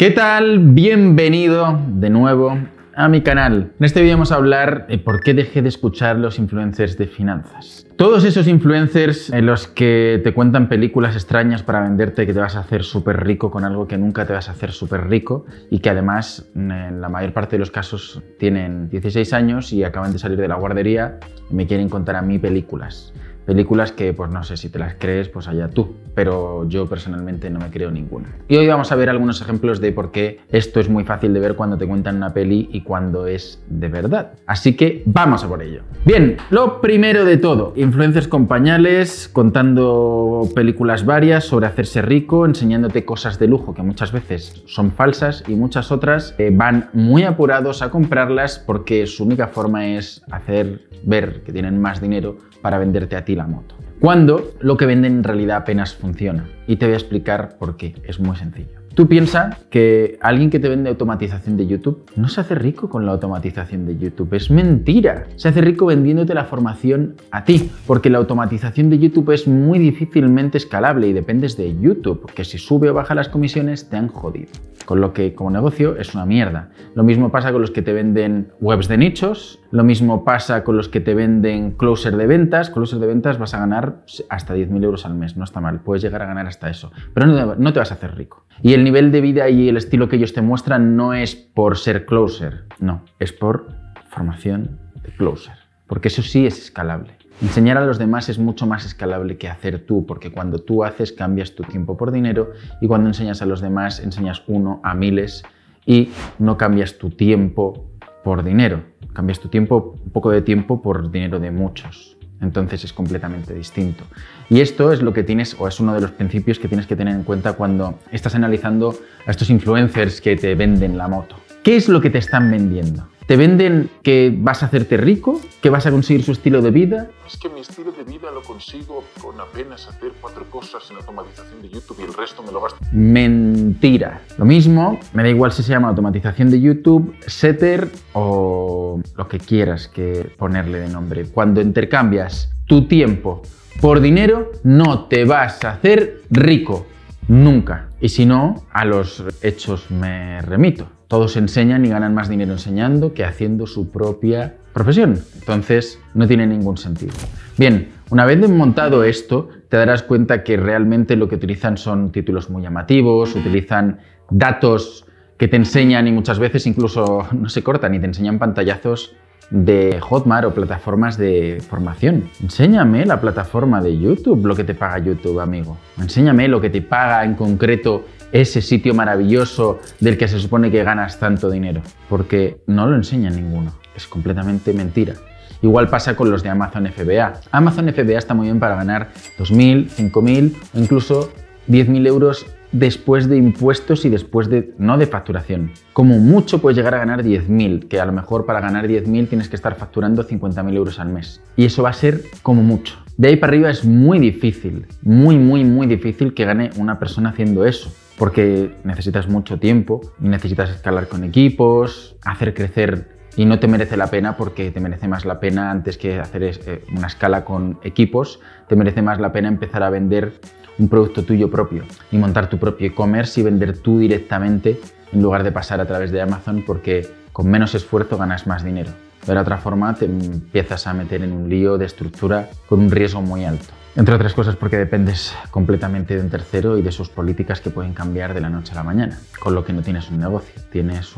¿Qué tal? Bienvenido de nuevo a mi canal. En este vídeo vamos a hablar de por qué dejé de escuchar los influencers de finanzas. Todos esos influencers en los que te cuentan películas extrañas para venderte que te vas a hacer súper rico con algo que nunca te vas a hacer súper rico y que además en la mayor parte de los casos tienen 16 años y acaban de salir de la guardería y me quieren contar a mí películas. Películas que, pues no sé, si te las crees, pues allá tú. Pero yo personalmente no me creo ninguna. Y hoy vamos a ver algunos ejemplos de por qué esto es muy fácil de ver cuando te cuentan una peli y cuando es de verdad. Así que vamos a por ello. Bien, lo primero de todo. Influencers con pañales, contando películas varias sobre hacerse rico, enseñándote cosas de lujo que muchas veces son falsas y muchas otras van muy apurados a comprarlas porque su única forma es hacer ver que tienen más dinero para venderte a ti la moto, cuando lo que venden en realidad apenas funciona. Y te voy a explicar por qué. Es muy sencillo. Tú piensas que alguien que te vende automatización de YouTube no se hace rico con la automatización de YouTube. Es mentira. Se hace rico vendiéndote la formación a ti, porque la automatización de YouTube es muy difícilmente escalable y dependes de YouTube, porque si sube o baja las comisiones te han jodido. Con lo que como negocio es una mierda. Lo mismo pasa con los que te venden webs de nichos, lo mismo pasa con los que te venden closer de ventas. Closer de ventas vas a ganar hasta 10.000 euros al mes, no está mal, puedes llegar a ganar hasta eso, pero no te vas a hacer rico. Y el nivel de vida y el estilo que ellos te muestran no es por ser closer, no, es por formación de closer, porque eso sí es escalable. Enseñar a los demás es mucho más escalable que hacer tú, porque cuando tú haces cambias tu tiempo por dinero y cuando enseñas a los demás enseñas uno a miles y no cambias tu tiempo por dinero, cambias tu tiempo, un poco de tiempo por dinero de muchos. Entonces es completamente distinto. Y esto es lo que tienes, o es uno de los principios que tienes que tener en cuenta cuando estás analizando a estos influencers que te venden la moto. ¿Qué es lo que te están vendiendo? ¿Te venden que vas a hacerte rico? ¿Que vas a conseguir su estilo de vida? Es que mi estilo de vida lo consigo con apenas hacer 4 cosas en automatización de YouTube y el resto me lo gasto. Mentira. Lo mismo, me da igual si se llama automatización de YouTube, Setter o lo que quieras que ponerle de nombre. Cuando intercambias tu tiempo por dinero, no te vas a hacer rico. Nunca. Y si no, a los hechos me remito. Todos enseñan y ganan más dinero enseñando que haciendo su propia profesión. Entonces, no tiene ningún sentido. Bien, una vez desmontado esto, te darás cuenta que realmente lo que utilizan son títulos muy llamativos, utilizan datos que te enseñan y muchas veces incluso no se cortan y te enseñan pantallazos de Hotmart o plataformas de formación. Enséñame la plataforma de YouTube, lo que te paga YouTube, amigo. Enséñame lo que te paga en concreto ese sitio maravilloso del que se supone que ganas tanto dinero, porque no lo enseña ninguno. Es completamente mentira. Igual pasa con los de Amazon FBA. Amazon FBA está muy bien para ganar 2.000, 5.000 o incluso 10.000 euros después de impuestos y después de, no de facturación. Como mucho puedes llegar a ganar 10.000, que a lo mejor para ganar 10.000 tienes que estar facturando 50.000 euros al mes. Y eso va a ser como mucho. De ahí para arriba es muy difícil, muy difícil que gane una persona haciendo eso, porque necesitas mucho tiempo, necesitas escalar con equipos, hacer crecer. Y no te merece la pena, porque te merece más la pena, antes que hacer una escala con equipos, te merece más la pena empezar a vender un producto tuyo propio y montar tu propio e-commerce y vender tú directamente en lugar de pasar a través de Amazon, porque con menos esfuerzo ganas más dinero. De la otra forma te empiezas a meter en un lío de estructura con un riesgo muy alto. Entre otras cosas porque dependes completamente de un tercero y de sus políticas que pueden cambiar de la noche a la mañana. Con lo que no tienes un negocio, tienes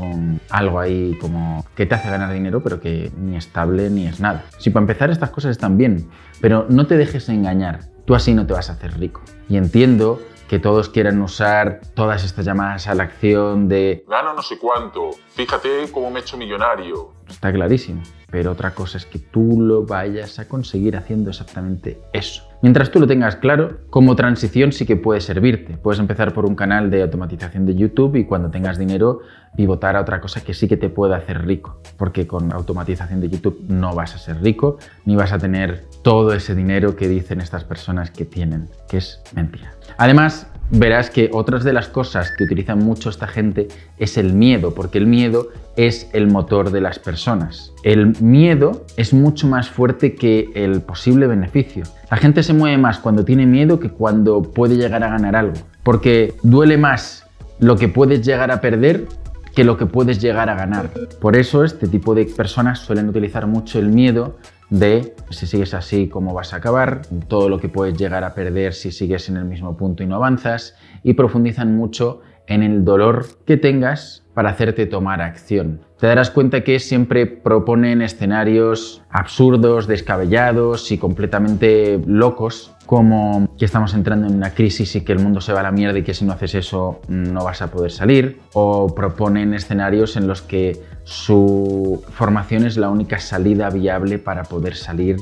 algo ahí como que te hace ganar dinero pero que ni estable ni es nada. Si para empezar estas cosas están bien, pero no te dejes engañar, tú así no te vas a hacer rico. Y entiendo que todos quieran usar todas estas llamadas a la acción de gano no sé cuánto, fíjate cómo me he hecho millonario. Está clarísimo. Pero otra cosa es que tú lo vayas a conseguir haciendo exactamente eso. Mientras tú lo tengas claro, como transición sí que puede servirte. Puedes empezar por un canal de automatización de YouTube y cuando tengas dinero pivotar a otra cosa que sí que te pueda hacer rico. Porque con automatización de YouTube no vas a ser rico ni vas a tener todo ese dinero que dicen estas personas que tienen, que es mentira. Además, verás que otras de las cosas que utilizan mucho esta gente es el miedo, porque el miedo es el motor de las personas. El miedo es mucho más fuerte que el posible beneficio. La gente se mueve más cuando tiene miedo que cuando puede llegar a ganar algo, porque duele más lo que puedes llegar a perder que lo que puedes llegar a ganar. Por eso este tipo de personas suelen utilizar mucho el miedo de si sigues así, cómo vas a acabar, todo lo que puedes llegar a perder si sigues en el mismo punto y no avanzas, y profundizan mucho en el dolor que tengas para hacerte tomar acción. Te darás cuenta que siempre proponen escenarios absurdos, descabellados y completamente locos, como que estamos entrando en una crisis y que el mundo se va a la mierda y que si no haces eso no vas a poder salir, o proponen escenarios en los que su formación es la única salida viable para poder salir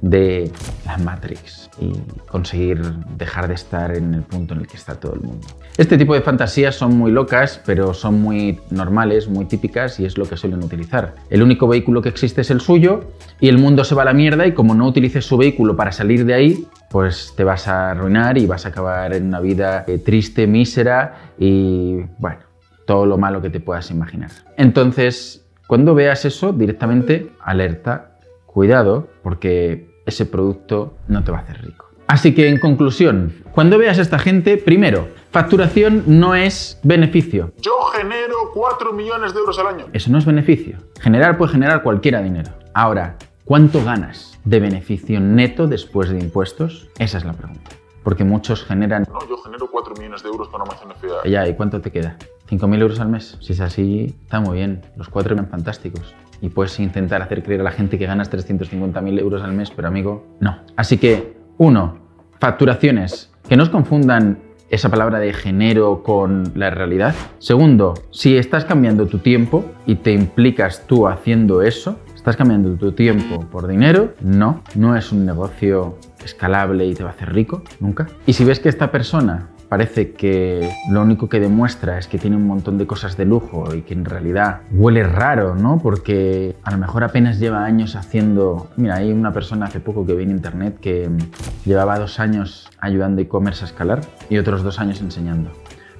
de la Matrix y conseguir dejar de estar en el punto en el que está todo el mundo. Este tipo de fantasías son muy locas, pero son muy normales, muy típicas, y es lo que suelen utilizar. El único vehículo que existe es el suyo y el mundo se va a la mierda, y como no utilices su vehículo para salir de ahí, pues te vas a arruinar y vas a acabar en una vida triste, mísera y, bueno, todo lo malo que te puedas imaginar. Entonces, cuando veas eso, directamente alerta, cuidado, porque ese producto no te va a hacer rico. Así que, en conclusión, cuando veas a esta gente, primero, facturación no es beneficio. Yo genero 4 millones de euros al año. Eso no es beneficio. Generar puede generar cualquiera dinero. Ahora, ¿cuánto ganas de beneficio neto después de impuestos? Esa es la pregunta. Porque muchos generan... No, yo genero 4 millones de euros para una mensualidad. Ya, ¿y cuánto te queda? 5.000 euros al mes. Si es así, está muy bien. Los 4 eran fantásticos. Y puedes intentar hacer creer a la gente que ganas 350.000 euros al mes, pero amigo, no. Así que, 1. Facturaciones. Que no os confundan esa palabra de genero con la realidad. 2. Si estás cambiando tu tiempo y te implicas tú haciendo eso, ¿estás cambiando tu tiempo por dinero? No. No es un negocio escalable y te va a hacer rico, nunca. Y si ves que esta persona parece que lo único que demuestra es que tiene un montón de cosas de lujo y que en realidad huele raro, ¿no? Porque a lo mejor apenas lleva años haciendo... Mira, hay una persona hace poco que vi en internet que llevaba 2 años ayudando e-commerce a escalar y otros 2 años enseñando.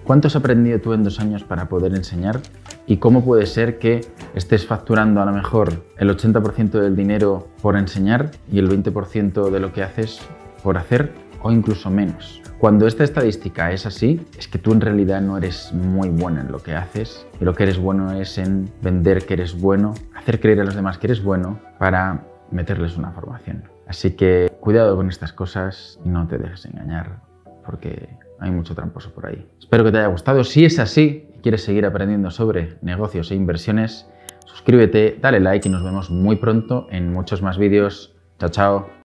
¿Cuánto has aprendido tú en 2 años para poder enseñar? ¿Y cómo puede ser que estés facturando a lo mejor el 80% del dinero por enseñar y el 20% de lo que haces por hacer, o incluso menos? Cuando esta estadística es así, es que tú en realidad no eres muy bueno en lo que haces, y lo que eres bueno es en vender que eres bueno, hacer creer a los demás que eres bueno para meterles una formación. Así que cuidado con estas cosas, no te dejes engañar, porque hay mucho tramposo por ahí. Espero que te haya gustado. Si es así y quieres seguir aprendiendo sobre negocios e inversiones, suscríbete, dale like y nos vemos muy pronto en muchos más vídeos. Chao, chao.